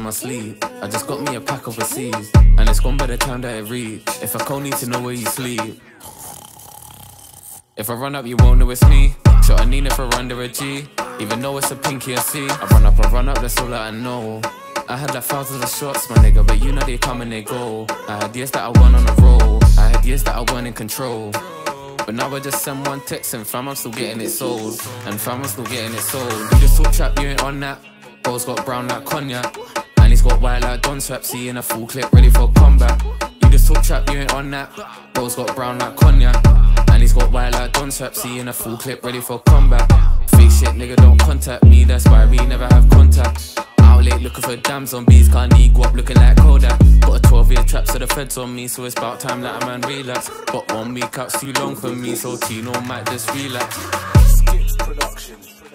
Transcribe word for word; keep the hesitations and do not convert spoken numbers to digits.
in my sleep. I just got me a pack of overseas, and it's gone by the time that it reads. If I call, need to know where you sleep. If I run up, you won't know it's me. Shot a Nina for under a G, even though it's a pinky and C. I run up, I run up, that's all that I know. I had like thousands of shots, my nigga, but you know they come and they go. I had years that I won on a roll, I had years that I weren't in control. But now I just send one text and fam, I'm still getting it sold. And fam, I'm still getting it sold. You just talk trap, you ain't on that. Bo's got brown like cognac, and he's got wild like Don Swap, seeing a full clip ready for combat. You just talk trap, you ain't on that. Bo's got brown like cognac, and he's got wild like Don Swap, seeing a full clip ready for combat. Fake shit, nigga, don't contact me, that's why we never have contact. Out late looking for damn zombies, can't eat guap looking like Kodak. Got a twelve year trap, so the feds on me, so it's about time that a man relax. But one week out's too long for me, so Teeno might just relax.